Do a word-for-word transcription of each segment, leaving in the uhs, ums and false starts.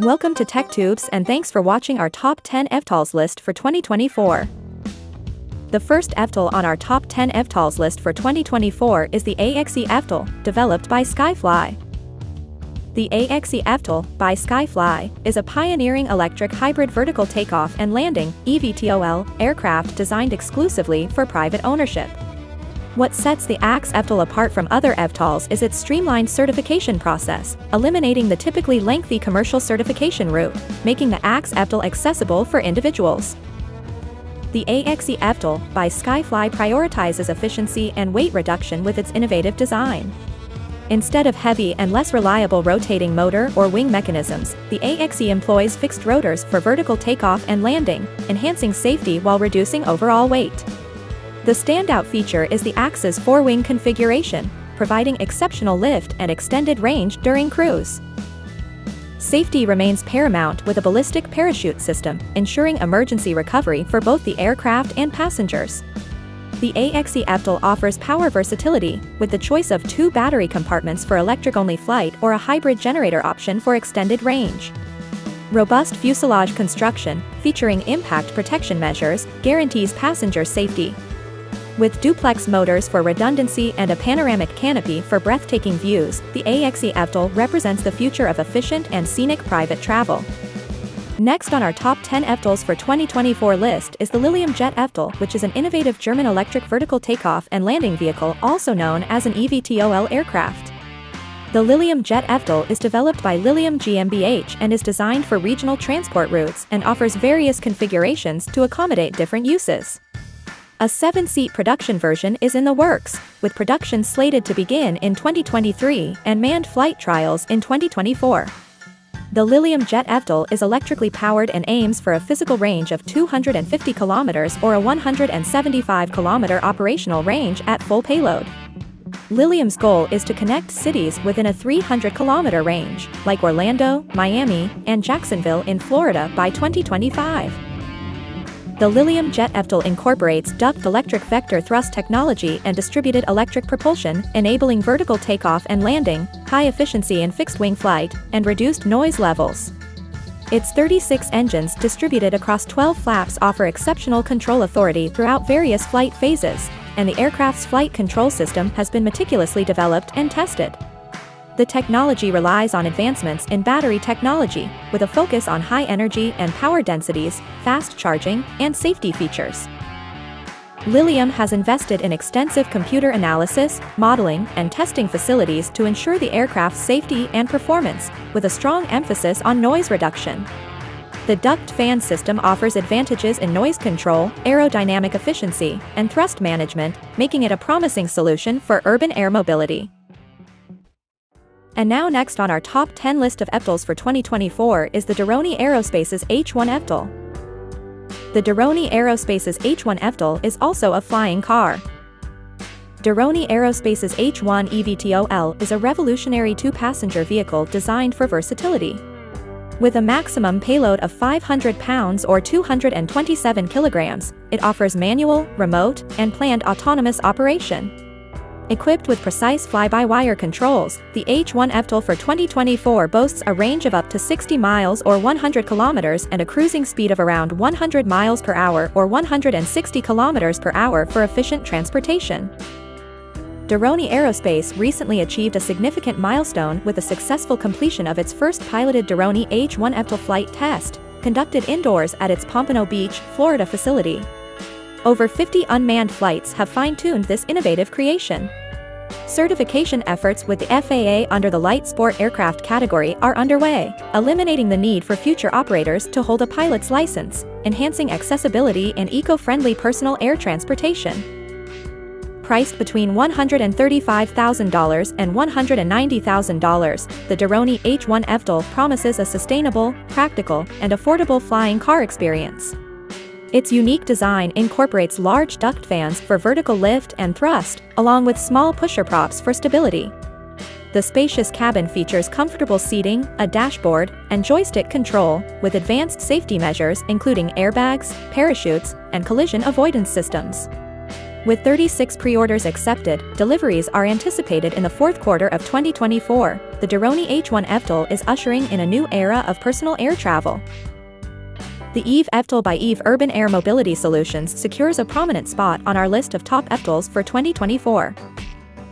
Welcome to TechTubes and thanks for watching our top ten eVTOLs list for twenty twenty-four. The first eVTOL on our top ten eVTOLs list for twenty twenty-four is the A X E eVTOL, developed by Skyfly. The A X E eVTOL, by Skyfly, is a pioneering electric hybrid vertical takeoff and landing (E V T O L) aircraft designed exclusively for private ownership. What sets the A X E eVTOL apart from other eVTOLs is its streamlined certification process, eliminating the typically lengthy commercial certification route, making the A X E eVTOL accessible for individuals. The A X E eVTOL by Skyfly prioritizes efficiency and weight reduction with its innovative design. Instead of heavy and less reliable rotating motor or wing mechanisms, the A X E employs fixed rotors for vertical takeoff and landing, enhancing safety while reducing overall weight. The standout feature is the A X E's four-wing configuration, providing exceptional lift and extended range during cruise. Safety remains paramount with a ballistic parachute system, ensuring emergency recovery for both the aircraft and passengers. The A X E eVTOL offers power versatility, with the choice of two battery compartments for electric-only flight or a hybrid generator option for extended range. Robust fuselage construction, featuring impact protection measures, guarantees passenger safety. With duplex motors for redundancy and a panoramic canopy for breathtaking views, the A X E eVTOL represents the future of efficient and scenic private travel. Next on our top ten eVTOLs for twenty twenty-four list is the Lilium Jet eVTOL, which is an innovative German electric vertical takeoff and landing vehicle also known as an E V T O L aircraft. The Lilium Jet eVTOL is developed by Lilium GmbH and is designed for regional transport routes and offers various configurations to accommodate different uses. A seven-seat production version is in the works, with production slated to begin in twenty twenty-three and manned flight trials in twenty twenty-four. The Lilium Jet eVTOL is electrically powered and aims for a physical range of two hundred fifty kilometers or a one hundred seventy-five kilometer operational range at full payload. Lilium's goal is to connect cities within a three hundred kilometer range, like Orlando, Miami, and Jacksonville in Florida by twenty twenty-five. The Lilium Jet eVTOL incorporates duct electric vector thrust technology and distributed electric propulsion, enabling vertical takeoff and landing, high efficiency in fixed-wing flight, and reduced noise levels. Its thirty-six engines distributed across twelve flaps offer exceptional control authority throughout various flight phases, and the aircraft's flight control system has been meticulously developed and tested. The technology relies on advancements in battery technology, with a focus on high energy and power densities, fast charging, and safety features. Lilium has invested in extensive computer analysis, modeling, and testing facilities to ensure the aircraft's safety and performance, with a strong emphasis on noise reduction. The duct fan system offers advantages in noise control, aerodynamic efficiency, and thrust management, making it a promising solution for urban air mobility. And now next on our top ten list of eVTOLs for twenty twenty-four is the Doroni Aerospace's H one eVTOL. The Doroni Aerospace's H one eVTOL is also a flying car. Doroni Aerospace's H one E V T O L is a revolutionary two-passenger vehicle designed for versatility. With a maximum payload of five hundred pounds or two hundred twenty-seven kilograms, it offers manual, remote, and planned autonomous operation. Equipped with precise fly-by-wire controls, the H one eVTOL for twenty twenty-four boasts a range of up to sixty miles or one hundred kilometers and a cruising speed of around one hundred miles per hour or one hundred sixty kilometers per hour for efficient transportation. Doroni Aerospace recently achieved a significant milestone with the successful completion of its first piloted Doroni H one eVTOL flight test, conducted indoors at its Pompano Beach, Florida facility. Over fifty unmanned flights have fine-tuned this innovative creation. Certification efforts with the F A A under the light sport aircraft category are underway, eliminating the need for future operators to hold a pilot's license, enhancing accessibility and eco-friendly personal air transportation. Priced between one hundred thirty-five thousand dollars and one hundred ninety thousand dollars, the Doroni H one eVTOL promises a sustainable, practical, and affordable flying car experience. Its unique design incorporates large duct fans for vertical lift and thrust, along with small pusher props for stability. The spacious cabin features comfortable seating, a dashboard, and joystick control, with advanced safety measures including airbags, parachutes, and collision avoidance systems. With thirty-six pre-orders accepted, deliveries are anticipated in the fourth quarter of twenty twenty-four. The Doroni H one eVTOL is ushering in a new era of personal air travel. The EVE eVTOL by EVE Urban Air Mobility Solutions secures a prominent spot on our list of top eVTOLs for twenty twenty-four.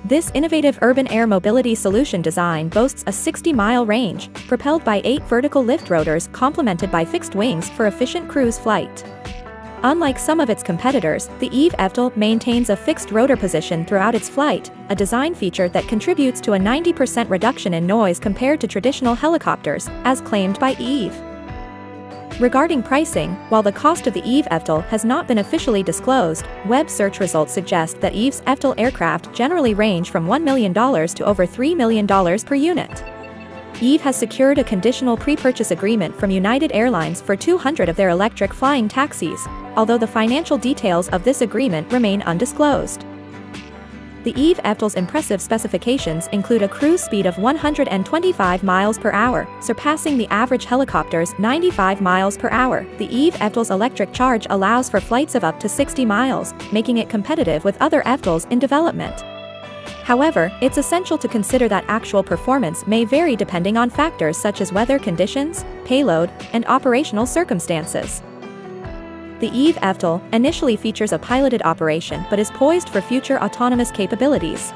This innovative urban air mobility solution design boasts a sixty mile range, propelled by eight vertical lift rotors complemented by fixed wings for efficient cruise flight. Unlike some of its competitors, the EVE eVTOL maintains a fixed rotor position throughout its flight, a design feature that contributes to a ninety percent reduction in noise compared to traditional helicopters, as claimed by EVE. Regarding pricing, while the cost of the EVE eVTOL has not been officially disclosed, web search results suggest that EVE's eVTOL aircraft generally range from one million dollars to over three million dollars per unit. EVE has secured a conditional pre-purchase agreement from United Airlines for two hundred of their electric flying taxis, although the financial details of this agreement remain undisclosed. The EVE eVTOL's impressive specifications include a cruise speed of one hundred twenty-five miles per hour, surpassing the average helicopter's ninety-five miles per hour. The EVE eVTOL's electric charge allows for flights of up to sixty miles, making it competitive with other eVTOLs in development. However, it's essential to consider that actual performance may vary depending on factors such as weather conditions, payload, and operational circumstances. The EVE eVTOL initially features a piloted operation but is poised for future autonomous capabilities.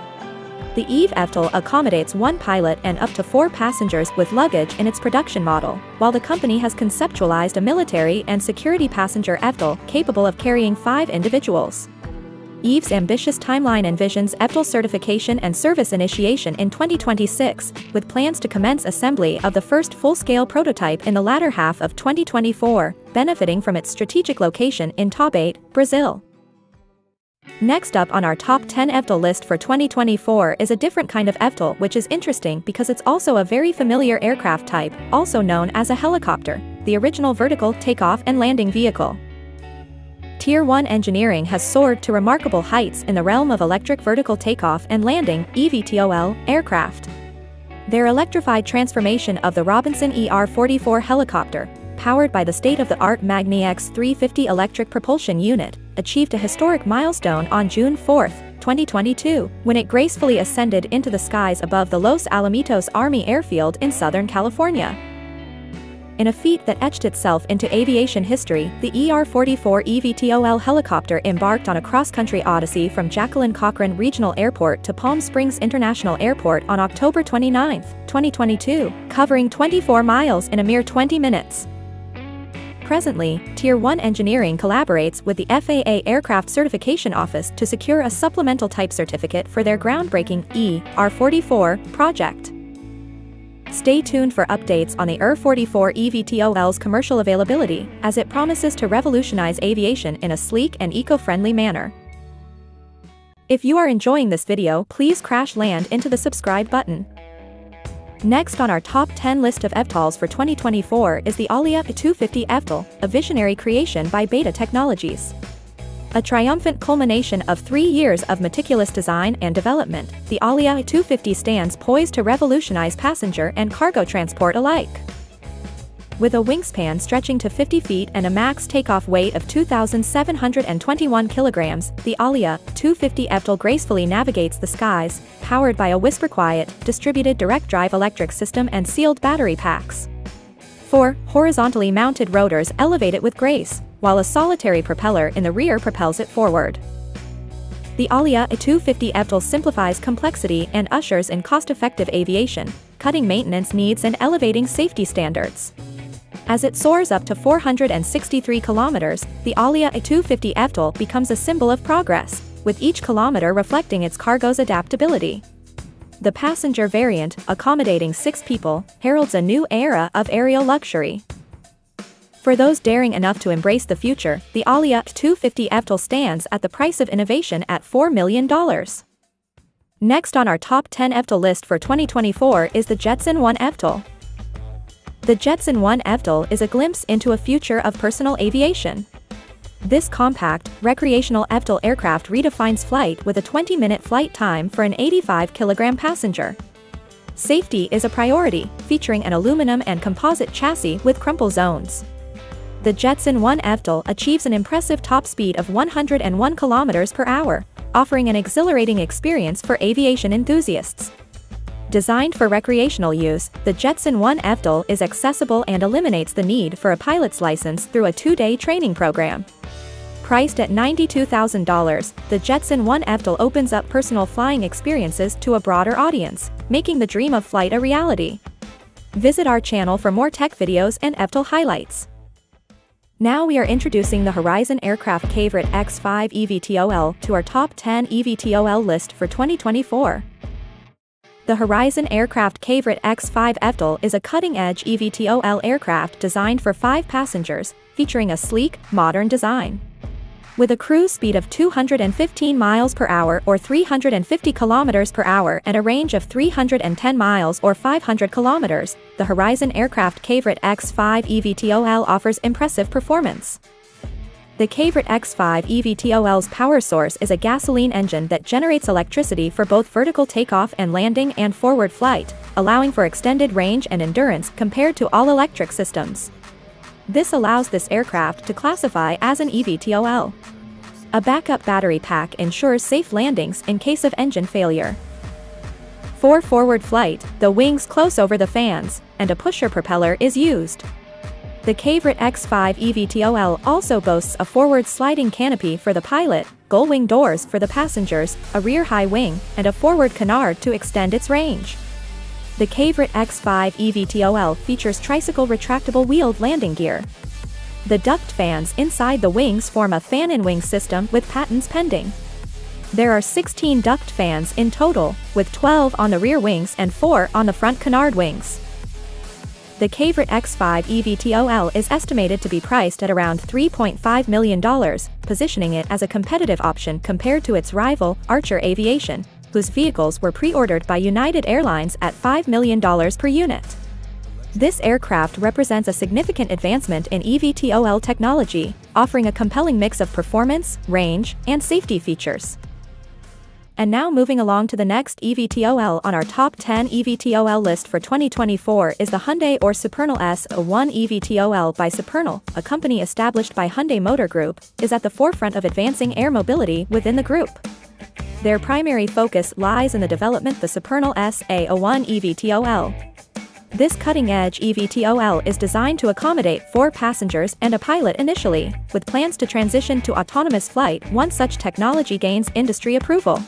The EVE eVTOL accommodates one pilot and up to four passengers with luggage in its production model, while the company has conceptualized a military and security passenger eVTOL capable of carrying five individuals. EVE's ambitious timeline envisions eVTOL certification and service initiation in twenty twenty-six, with plans to commence assembly of the first full-scale prototype in the latter half of twenty twenty-four, benefiting from its strategic location in Taubaté, Brazil. Next up on our top ten eVTOL list for twenty twenty-four is a different kind of eVTOL, which is interesting because it's also a very familiar aircraft type, also known as a helicopter, the original vertical takeoff and landing vehicle. Tier one Engineering has soared to remarkable heights in the realm of electric vertical takeoff and landing (E V T O L) aircraft. Their electrified transformation of the Robinson E R forty-four helicopter, powered by the state-of-the-art MagniX three fifty electric propulsion unit, achieved a historic milestone on June fourth, twenty twenty-two, when it gracefully ascended into the skies above the Los Alamitos Army Airfield in Southern California. In a feat that etched itself into aviation history, the E R forty-four E V T O L helicopter embarked on a cross-country odyssey from Jacqueline Cochran Regional Airport to Palm Springs International Airport on October twenty-ninth, twenty twenty-two, covering twenty-four miles in a mere twenty minutes. Presently, Tier one Engineering collaborates with the F A A Aircraft Certification Office to secure a supplemental type certificate for their groundbreaking E R forty-four project. Stay tuned for updates on the E R forty-four E V T O L's commercial availability, as it promises to revolutionize aviation in a sleek and eco-friendly manner. If you are enjoying this video, please crash land into the subscribe button. Next on our top ten list of eVTOLs for twenty twenty-four is the Alia two fifty eVTOL, a visionary creation by Beta Technologies. A triumphant culmination of three years of meticulous design and development, the Alia two fifty stands poised to revolutionize passenger and cargo transport alike. With a wingspan stretching to fifty feet and a max takeoff weight of two thousand seven hundred twenty-one kilograms, the Alia two fifty eVTOL gracefully navigates the skies, powered by a whisper-quiet, distributed direct-drive electric system and sealed battery packs. Four horizontally mounted rotors elevate it with grace, while a solitary propeller in the rear propels it forward. The Alia two fifty eVTOL simplifies complexity and ushers in cost-effective aviation, cutting maintenance needs and elevating safety standards. As it soars up to four hundred sixty-three kilometers, the Alia two fifty eVTOL becomes a symbol of progress, with each kilometer reflecting its cargo's adaptability. The passenger variant, accommodating six people, heralds a new era of aerial luxury. For those daring enough to embrace the future, the Alia two fifty eVTOL stands at the price of innovation at four million dollars. Next on our top ten eVTOL list for twenty twenty-four is the Jetson One eVTOL. The Jetson One eVTOL is a glimpse into a future of personal aviation. This compact, recreational eVTOL aircraft redefines flight with a twenty minute flight time for an eighty-five kilogram passenger. Safety is a priority, featuring an aluminum and composite chassis with crumple zones. The Jetson One eVTOL achieves an impressive top speed of one hundred one kilometers per hour, offering an exhilarating experience for aviation enthusiasts. Designed for recreational use, the Jetson One eVTOL is accessible and eliminates the need for a pilot's license through a two-day training program. Priced at ninety-two thousand dollars, the Jetson One eVTOL opens up personal flying experiences to a broader audience, making the dream of flight a reality. Visit our channel for more tech videos and eVTOL highlights. Now we are introducing the Horizon Aircraft Cavorite X five eVTOL to our top ten eVTOL list for twenty twenty-four. The Horizon Aircraft Cavorite X five eVTOL is a cutting-edge eVTOL aircraft designed for five passengers, featuring a sleek, modern design. With a cruise speed of two hundred fifteen miles per hour or three hundred fifty kilometers per hour and a range of three hundred ten miles or five hundred kilometers, the Horizon Aircraft Cavorite X five eVTOL offers impressive performance. The Cavorite X five eVTOL's power source is a gasoline engine that generates electricity for both vertical takeoff and landing and forward flight, allowing for extended range and endurance compared to all-electric systems. This allows this aircraft to classify as an eVTOL. A backup battery pack ensures safe landings in case of engine failure. For forward flight, the wings close over the fans, and a pusher propeller is used. The Cavorite X five eVTOL also boasts a forward sliding canopy for the pilot, gull wing doors for the passengers, a rear high wing, and a forward canard to extend its range. The Cavorite X five eVTOL features tricycle retractable wheeled landing gear. The duct fans inside the wings form a fan-in-wing system with patents pending. There are sixteen duct fans in total, with twelve on the rear wings and four on the front canard wings. The Cavorite X five eVTOL is estimated to be priced at around three point five million dollars, positioning it as a competitive option compared to its rival, Archer Aviation, whose vehicles were pre-ordered by United Airlines at five million dollars per unit. This aircraft represents a significant advancement in eVTOL technology, offering a compelling mix of performance, range, and safety features. And now moving along to the next eVTOL on our top ten eVTOL list for twenty twenty-four is the Hyundai or Supernal S A one eVTOL by Supernal, a company established by Hyundai Motor Group, is at the forefront of advancing air mobility within the group. Their primary focus lies in the development of the Supernal S A one eVTOL. This cutting-edge eVTOL is designed to accommodate four passengers and a pilot initially, with plans to transition to autonomous flight once such technology gains industry approval.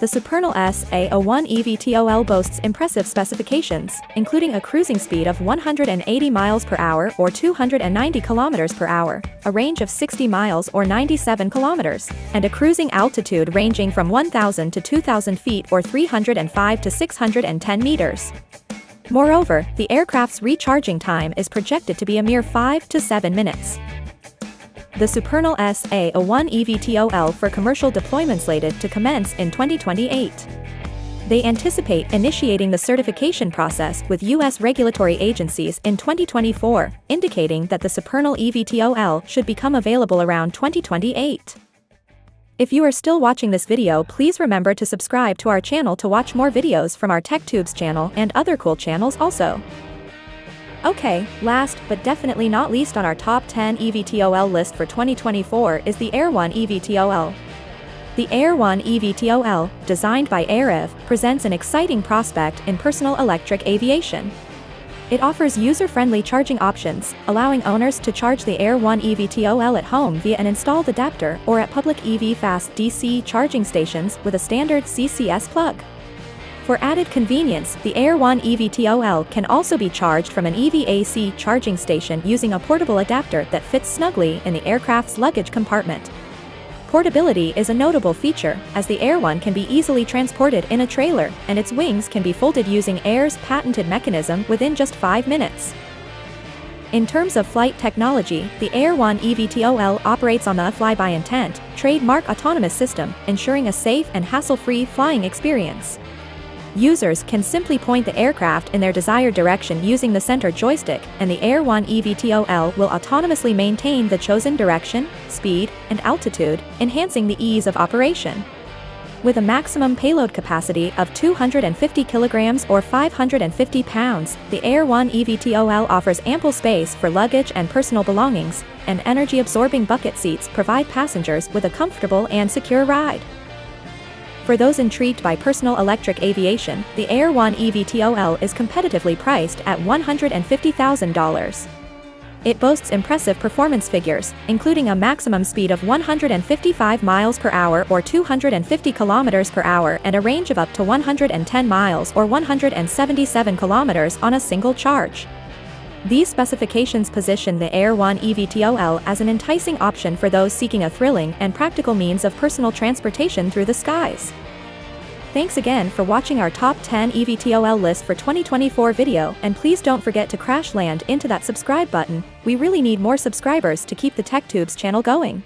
The Supernal S A one eVTOL boasts impressive specifications, including a cruising speed of one hundred eighty miles per hour or two hundred ninety kilometers per hour, a range of sixty miles or ninety-seven kilometers, and a cruising altitude ranging from one thousand to two thousand feet or three hundred five to six hundred ten meters. Moreover, the aircraft's recharging time is projected to be a mere five to seven minutes. The Supernal S A one eVTOL for commercial deployment slated to commence in twenty twenty-eight. They anticipate initiating the certification process with U S regulatory agencies in twenty twenty-four, indicating that the Supernal eVTOL should become available around twenty twenty-eight. If you are still watching this video, please remember to subscribe to our channel to watch more videos from our TechTubes channel and other cool channels also. Okay, last but definitely not least on our top ten eVTOL list for twenty twenty-four is the Air One eVTOL. The Air One eVTOL, designed by AirEV, presents an exciting prospect in personal electric aviation. It offers user-friendly charging options, allowing owners to charge the Air One eVTOL at home via an installed adapter or at public E V fast D C charging stations with a standard C C S plug. For added convenience, the Air One eVTOL can also be charged from an E V A C charging station using a portable adapter that fits snugly in the aircraft's luggage compartment. Portability is a notable feature, as the Air One can be easily transported in a trailer, and its wings can be folded using Air's patented mechanism within just five minutes. In terms of flight technology, the Air One eVTOL operates on the fly-by intent, trademark autonomous system, ensuring a safe and hassle-free flying experience. Users can simply point the aircraft in their desired direction using the center joystick, and the Air One eVTOL will autonomously maintain the chosen direction, speed, and altitude, enhancing the ease of operation. with a maximum payload capacity of two hundred fifty kilograms or five hundred fifty pounds, the Air One E V T O L offers ample space for luggage and personal belongings, and energy-absorbing bucket seats provide passengers with a comfortable and secure ride. For those intrigued by personal electric aviation, the Air One E V T O L is competitively priced at one hundred fifty thousand dollars. It boasts impressive performance figures, including a maximum speed of one hundred fifty-five miles per hour or two hundred fifty kilometers per hour and a range of up to one hundred ten miles or one hundred seventy-seven kilometers on a single charge. These specifications position the Air One E V T O L as an enticing option for those seeking a thrilling and practical means of personal transportation through the skies. Thanks again for watching our top ten E V T O L list for twenty twenty-four video, and please don't forget to crash land into that subscribe button. We really need more subscribers to keep the TechTubes channel going.